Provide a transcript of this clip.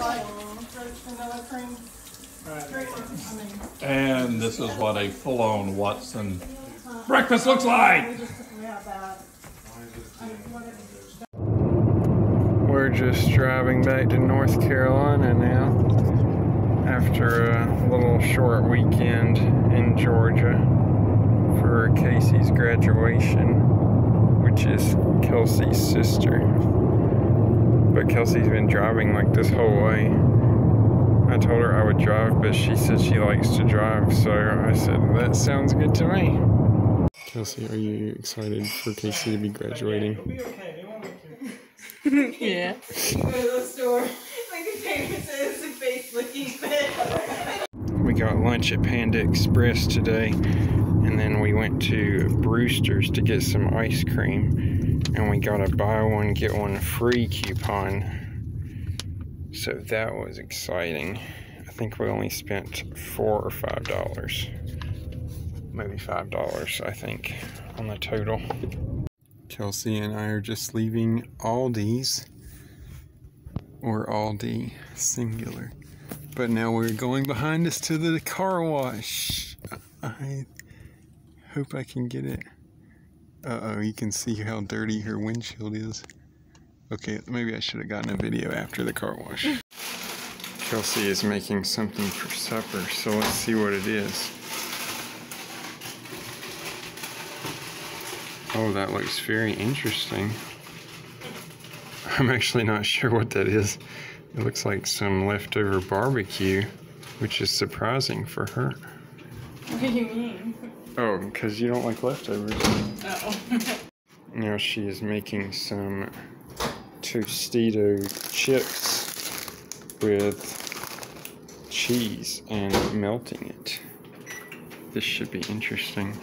like vanilla cream. And this is what a full-on Watson breakfast looks like. We're just driving back to North Carolina now after a little short weekend in Georgia for Casey's graduation, which is Kelsey's sister. But Kelsey's been driving like this whole way. I told her I would drive, but she said she likes to drive, so I said, that sounds good to me. Kelsey, are you excited for Casey to be graduating? Yeah. We got lunch at Panda Express today, and then we went to Brewster's to get some ice cream, and we got a buy one, get one free coupon. So that was exciting. I think we only spent $4 or $5, maybe $5, I think, on the total. Kelsey and I are just leaving Aldi's, or Aldi singular. But now we're going behind us to the car wash. I hope I can get it. Uh-oh, you can see how dirty her windshield is. Okay, maybe I should have gotten a video after the car wash. Kelsey is making something for supper, so let's see what it is. Oh, that looks very interesting. I'm actually not sure what that is. It looks like some leftover barbecue, which is surprising for her. What do you mean? Oh, because you don't like leftovers. Uh-oh. Now she is making some Tostito chips with cheese and melting it. This should be interesting.